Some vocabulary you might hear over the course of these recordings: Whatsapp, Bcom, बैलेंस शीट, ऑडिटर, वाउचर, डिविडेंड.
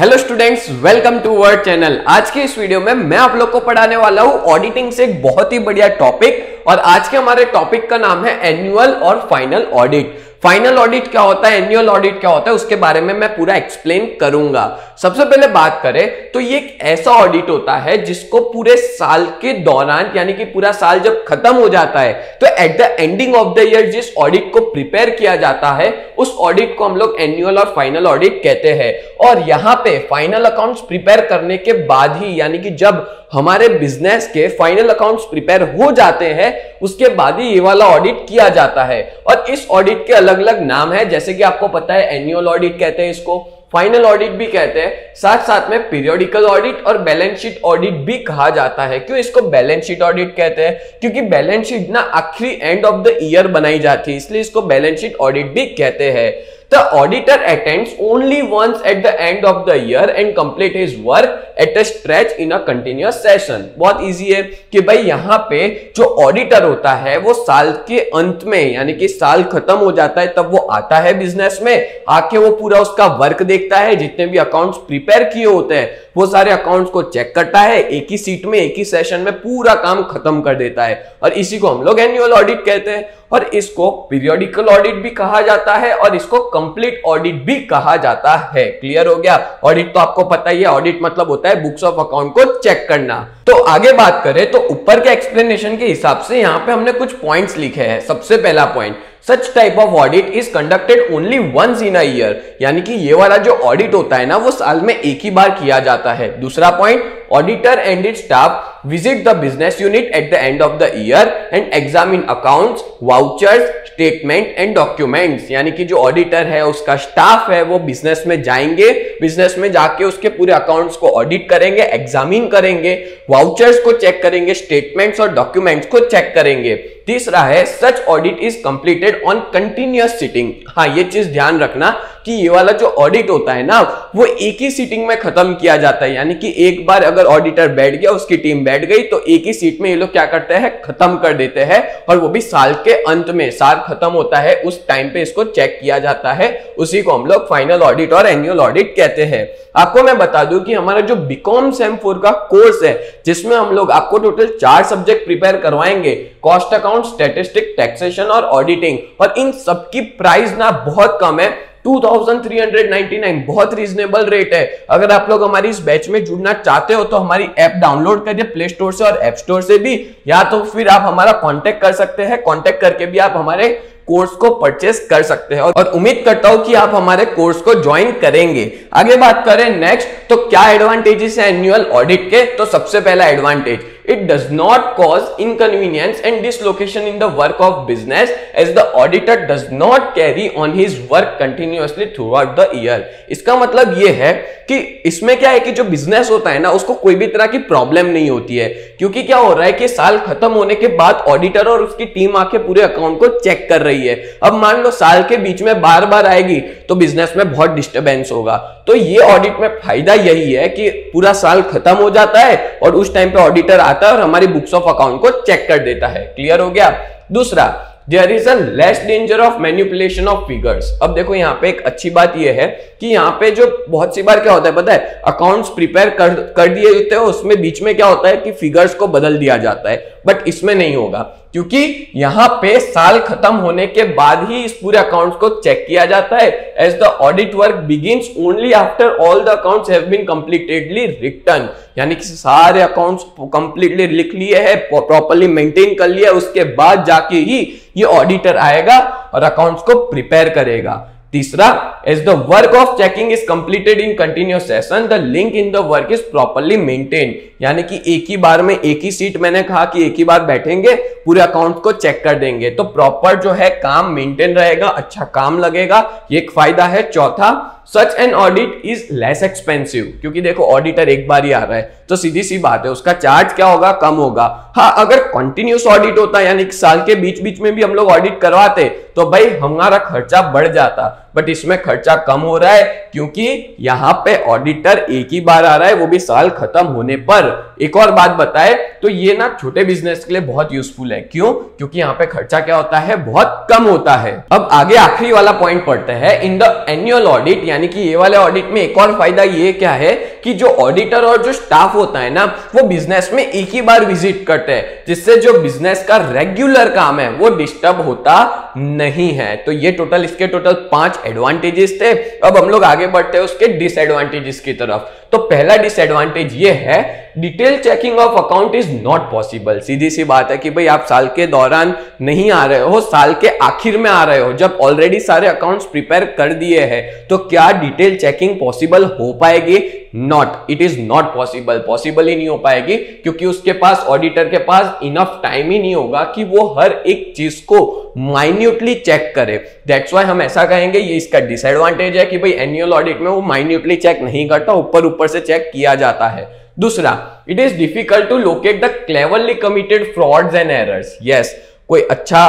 Hello students, welcome to word channel. आज के इस वीडियो में मैं आप लोग को पढ़ाने वाला हूँ ऑडिटिंग से एक बहुत ही बढ़िया टॉपिक। और आज के हमारे टॉपिक का नाम है एनुअल और फाइनल ऑडिट। फाइनल ऑडिट क्या होता है, एनुअल ऑडिट क्या होता है, उसके बारे में मैं पूरा एक्सप्लेन करूंगा। सबसे पहले बात करें तो ये एक ऐसा ऑडिट होता है जिसको पूरे साल के दौरान, यानी कि पूरा साल जब खत्म हो जाता है तो at the ending of the year जिस ऑडिट को प्रिपेयर किया जाता है उस ऑडिट को हम लोग एनुअल और फाइनल ऑडिट कहते हैं। और यहाँ पे फाइनल अकाउंट्स प्रिपेयर करने के बाद ही, यानी कि जब हमारे बिजनेस के फाइनल अकाउंट्स प्रिपेयर हो जाते हैं उसके बाद ही ये वाला ऑडिट किया जाता है। और इस ऑडिट के अलग अलग नाम है, जैसे कि आपको पता है एनुअल ऑडिट कहते हैं इसको, फाइनल ऑडिट भी कहते हैं, साथ साथ में पीरियोडिकल ऑडिट और बैलेंस शीट ऑडिट भी कहा जाता है। क्यों इसको बैलेंस शीट ऑडिट कहते हैं? क्योंकि बैलेंस शीट ना आखिरी एंड ऑफ द ईयर बनाई जाती है, इसलिए इसको बैलेंस शीट ऑडिट भी कहते हैं। The auditor attends only once at the end of the year and complete his work at a stretch in a continuous session। बहुत easy है कि भाई यहाँ पे जो auditor होता है वो साल के अंत में, यानी कि साल खत्म हो जाता है तब वो आता है बिजनेस में, आके वो पूरा उसका वर्क देखता है, जितने भी अकाउंट्स प्रिपेयर किए होते हैं वो सारे अकाउंट्स को चेक करता है, एक ही सीट में, एक ही सेशन में पूरा काम खत्म कर देता है। और इसी को हम लोग एनुअल ऑडिट कहते हैं, और इसको पीरियोडिकल ऑडिट भी कहा जाता है और इसको कंप्लीट ऑडिट भी कहा जाता है। क्लियर हो गया? ऑडिट तो आपको पता ही है, ऑडिट मतलब होता है बुक्स ऑफ अकाउंट को चेक करना। तो आगे बात करें तो ऊपर के एक्सप्लेनेशन के हिसाब से यहाँ पे हमने कुछ पॉइंट्स लिखे हैं। सबसे पहला point, such type of audit is conducted only once in a year, यानी कि ये वाला जो ऑडिट होता है ना वो साल में एक ही बार किया जाता है। दूसरा point, ऑडिटर and its staff visit the business unit at the end of the year and examine accounts, vouchers, statement and documents, यानी कि जो ऑडिटर है उसका स्टाफ है वो बिजनेस में जाएंगे, बिजनेस में जाके उसके पूरे अकाउंट्स को ऑडिट करेंगे, एग्जामिन करेंगे, वाउचर्स को चेक करेंगे, स्टेटमेंट्स और डॉक्यूमेंट्स को चेक करेंगे। तीसरा है, such audit is completed on continuous sitting. हाँ, ये चीज ध्यान रखना कि ये वाला जो ऑडिट होता है ना वो एक ही सीटिंग में खत्म किया जाता है, यानी कि एक बार अगर ऑडिटर बैठ गया, उसकी टीम बैठ गई तो एक ही सीट में ये लोग क्या करते हैं, खत्म कर देते हैं। और वो भी साल के अंत में, साल खत्म होता है उस टाइम पे इसको चेक किया जाता है, उसी को हम लोग फाइनल ऑडिट और एनुअल ऑडिट कहते हैं। आपको मैं बता दूं कि हमारा जो बीकॉम सेम 4 का कोर्स है जिसमें हम लोग आपको टोटल 4 सब्जेक्ट प्रिपेयर करवाएंगे, कॉस्ट अकाउंट, स्टैटिस्टिक, टैक्सेशन और ऑडिटिंग। और इन सब की प्राइस ना बहुत कम है, 2399, बहुत रीजनेबल रेट है। अगर आप लोग हमारी इस बैच में जुड़ना चाहते हो तो हमारी ऐप डाउनलोड करिए प्ले स्टोर से और ऐप स्टोर से भी, या तो फिर आप हमारा कांटेक्ट कर सकते हैं, कांटेक्ट करके भी आप हमारे कोर्स को परचेस कर सकते हैं। और उम्मीद करता हूं कि आप हमारे कोर्स को ज्वाइन करेंगे। आगे बात करें नेक्स्ट, तो क्या एडवांटेजेस है एनुअल ऑडिट के? तो सबसे पहला advantage, It does not cause inconvenience and dislocation in the work of business as the auditor does not carry on his work continuously throughout the year। इसका मतलब ये है कि इसमें क्या है कि जो बिजनेस होता है ना उसको कोई भी तरह की प्रॉब्लम नहीं होती है, क्योंकि क्या हो रहा है कि साल खत्म होने के बाद ऑडिटर और उसकी टीम आके पूरे अकाउंट को चेक कर रही है। अब मान लो साल के बीच में बार बार आएगी तो बिजनेस में बहुत डिस्टर्बेंस होगा। तो ये ऑडिट में फायदा यही है कि पूरा साल खत्म हो जाता है और उस टाइम पे ऑडिटर आता है और हमारी बुक्स ऑफ अकाउंट को चेक कर देता है। क्लियर हो गया? दूसरा, there is a less danger of manipulation of figures. अब देखो यहाँ पे एक अच्छी बात यह है कि यहाँ पे जो बहुत सी बार क्या होता है पता है, अकाउंट्स प्रिपेयर कर दिए होते हैं, उसमें बीच में क्या होता है कि फिगर्स को बदल दिया जाता है, बट इसमें नहीं होगा क्योंकि यहाँ पे साल खत्म होने के बाद ही इस पूरे अकाउंट्स को चेक किया जाता है। As the audit work begins only after all the accounts have been completedly written, यानी कि सारे अकाउंट्स कंप्लीटली लिख लिए है, प्रॉपरली मेंटेन कर लिया, उसके बाद जाके ही ये ऑडिटर आएगा और अकाउंट्स को प्रिपेयर करेगा। तीसरा, as the work of checking is completed in continuous session the link in the work is properly maintain, यानी कि एक ही बार में, एक ही सीट, मैंने कहा कि एक ही बार बैठेंगे, पूरे अकाउंट को चेक कर देंगे तो प्रॉपर जो है काम मेंटेन रहेगा, अच्छा काम लगेगा, ये एक फायदा है। चौथा, such an audit is less expensive, क्योंकि देखो ऑडिटर एक बार ही आ रहा है तो सीधी सी बात है उसका चार्ज क्या होगा, कम होगा। हाँ, अगर कंटिन्यूस ऑडिट होता, यानी कि साल के बीच बीच में भी हम लोग ऑडिट करवाते तो भाई हमारा खर्चा बढ़ जाता, बट इसमें खर्चा कम हो रहा है क्योंकि यहाँ पे ऑडिटर एक ही बार आ रहा है, वो भी साल खत्म होने पर। एक और बात बताएं तो ये ना छोटे बिजनेस के लिए बहुत यूजफुल है। क्यों? क्योंकि यहाँ पे खर्चा क्या होता है, बहुत कम होता है। अब आगे आखिरी वाला पॉइंट पढ़ते हैं, इन द एनुअल ऑडिट, यानी कि ये वाले ऑडिट में एक और फायदा ये क्या है कि जो ऑडिटर और जो स्टाफ होता है ना, वो बिजनेस में एक ही बार विजिट करते हैं, जिससे जो बिजनेस का रेगुलर काम है वो डिस्टर्ब होता नहीं है। तो ये इसके टोटल 5 एडवांटेजेस थे। अब हम लोग आगे बढ़ते हैं उसके डिसएडवांटेजेस की तरफ। तो पहला डिसएडवांटेज ये है, detail checking of account is not possible. सीधी सी बात है कि भाई आप साल के दौरान नहीं आ रहे हो, साल के आखिर में आ रहे हो, जब ऑलरेडी सारे अकाउंट्स प्रिपेयर कर दिए हैं, तो क्या डिटेल चेकिंग पॉसिबल हो पाएगी? Not, it is not possible, possible ही नहीं हो पाएगी, क्योंकि उसके पास, ऑडिटर के पास इनफ टाइम ही नहीं होगा कि वो हर एक चीज को माइन्यूटली चेक करे। दैट्स व्हाई हम ऐसा कहेंगे ये इसका डिसएडवांटेज है कि भाई एनुअल ऑडिट में वो माइन्यूटली चेक नहीं करता, ऊपर ऊपर से चेक किया जाता है। दूसरा, it is difficult to locate the cleverly committed frauds and errors. Yes, कोई अच्छा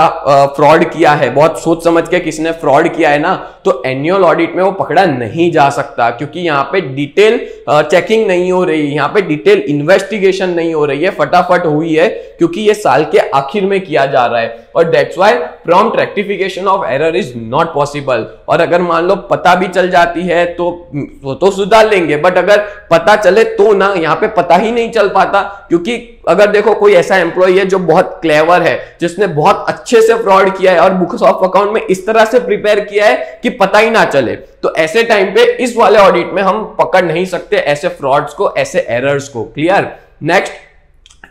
फ्रॉड किया है, बहुत सोच समझ के किसी ने फ्रॉड किया है ना, तो एनुअल ऑडिट में वो पकड़ा नहीं जा सकता, क्योंकि यहाँ पे डिटेल चेकिंग नहीं हो रही, यहाँ पे डिटेल इन्वेस्टिगेशन नहीं हो रही है, फटाफट हुई है, क्योंकि ये साल के आखिर में किया जा रहा है। और that's why prompt rectification of error is not possible. और अगर मान लो पता भी चल जाती है तो सुधार लेंगे, बट अगर पता चले तो ना, यहाँ पे पता ही नहीं चल पाता, क्योंकि अगर देखो कोई ऐसा एम्प्लॉय है जो बहुत क्लेवर है, जिसने बहुत अच्छे से फ्रॉड किया है और बुक्स ऑफ अकाउंट में इस तरह से प्रिपेयर किया है कि पता ही ना चले, तो ऐसे टाइम पे इस वाले ऑडिट में हम पकड़ नहीं सकते ऐसे फ्रॉड्स को, ऐसे एरर्स को। Clear? Next,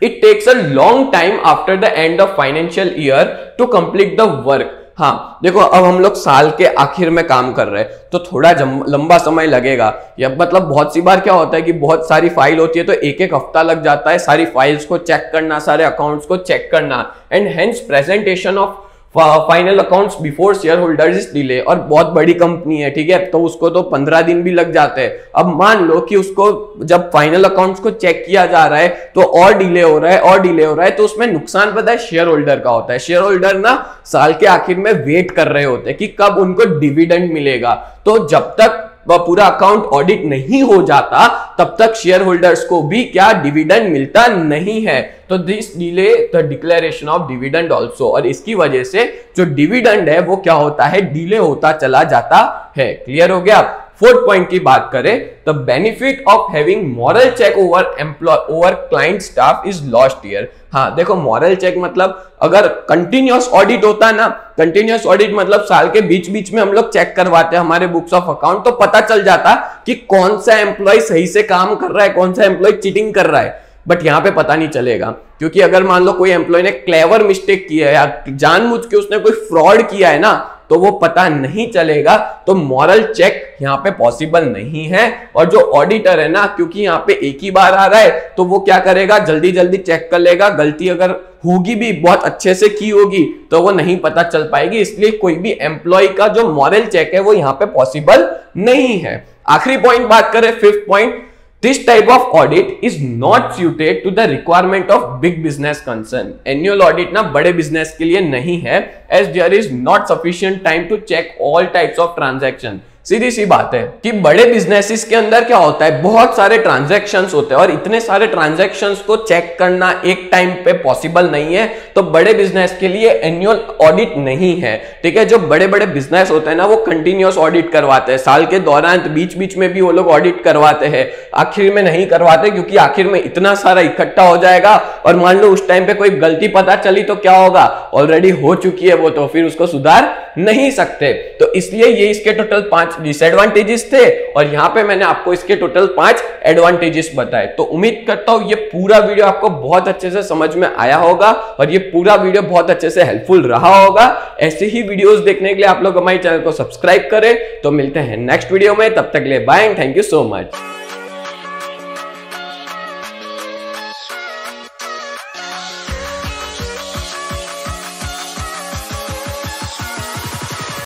it takes a long time after the end of financial year to complete the work. हाँ देखो, अब हम लोग साल के आखिर में काम कर रहे हैं तो थोड़ा लंबा समय लगेगा, या मतलब बहुत सी बार क्या होता है कि बहुत सारी फाइल होती है तो एक एक हफ्ता लग जाता है सारी फाइल्स को चेक करना, सारे अकाउंट्स को चेक करना, and hence presentation of final accounts before share holders is delay. और बहुत बड़ी कंपनी है, ठीक है, तो उसको तो 15 दिन भी लग जाते हैं। अब मान लो कि उसको जब फाइनल अकाउंट्स को चेक किया जा रहा है तो और डिले हो रहा है और डिले हो रहा है, तो उसमें नुकसान पता है शेयर होल्डर का होता है। शेयर होल्डर ना साल के आखिर में वेट कर रहे होते हैं कि कब उनको डिविडेंड मिलेगा, तो जब तक वह पूरा अकाउंट ऑडिट नहीं हो जाता तब तक शेयर होल्डर्स को भी क्या डिविडेंड मिलता नहीं है। तो this delay the declaration of डिविडेंड also. और इसकी वजह से जो डिविडेंड है वो क्या होता है, डिले होता चला जाता है। क्लियर हो गया? फोर्थ पॉइंट की बात करें, the benefit of having moral check over employ over client staff is lost here. हाँ देखो, मॉरल चेक मतलब अगर कंटिन्यूअस ऑडिट होता है ना, कंटिन्यूअस ऑडिट मतलब साल के बीच बीच में हम लोग चेक करवाते हैं हमारे बुक्स ऑफ अकाउंट, तो पता चल जाता कि कौन सा एम्प्लॉय सही से काम कर रहा है, कौन सा एम्प्लॉय चीटिंग कर रहा है, बट यहाँ पे पता नहीं चलेगा। क्योंकि अगर मान लो कोई एम्प्लॉय ने क्लेवर मिस्टेक किया है या जानबूझ के उसने कोई फ्रॉड किया है ना, तो वो पता नहीं चलेगा, तो मॉरल चेक यहाँ पे पॉसिबल नहीं है। और जो ऑडिटर है ना, क्योंकि यहाँ पे एक ही बार आ रहा है, तो वो क्या करेगा, जल्दी जल्दी चेक कर लेगा, गलती अगर होगी भी बहुत अच्छे से की होगी तो वो नहीं पता चल पाएगी, इसलिए कोई भी एम्प्लॉय का जो मॉरल चेक है वो यहाँ पे पॉसिबल नहीं है। आखिरी पॉइंट बात करें, fifth point, This type of audit is not suited to the requirement of big business concern. Annual audit ना बड़े business के लिए नहीं है, as there is not sufficient time to check all types of transaction. सीधी सी बात है कि बड़े बिजनेसेस के अंदर क्या होता है, बहुत सारे ट्रांजैक्शंस होते हैं और इतने सारे ट्रांजैक्शंस को चेक करना एक टाइम पे पॉसिबल नहीं है, तो बड़े बिजनेस के लिए एनुअल ऑडिट नहीं है। ठीक है, जो बड़े बड़े बिजनेस होते हैं ना वो कंटिन्यूअस ऑडिट करवाते हैं साल के दौरान, तो बीच बीच में भी वो लोग ऑडिट करवाते हैं, आखिर में नहीं करवाते, क्योंकि आखिर में इतना सारा इकट्ठा हो जाएगा और मान लो उस टाइम पे कोई गलती पता चली तो क्या होगा, ऑलरेडी हो चुकी है वो, तो फिर उसको सुधार नहीं सकते। तो इसलिए ये इसके टोटल 5 डिसएडवांटेजेस थे और यहाँ पे मैंने आपको इसके टोटल 5 एडवांटेजेस बताए। तो उम्मीद करता हूँ ये पूरा वीडियो आपको बहुत अच्छे से समझ में आया होगा और ये पूरा वीडियो बहुत अच्छे से हेल्पफुल रहा होगा। ऐसे ही वीडियोस देखने के लिए आप लोग हमारे चैनल को सब्सक्राइब करें। तो मिलते हैं नेक्स्ट वीडियो में, तब तक ले bye and thank you so much.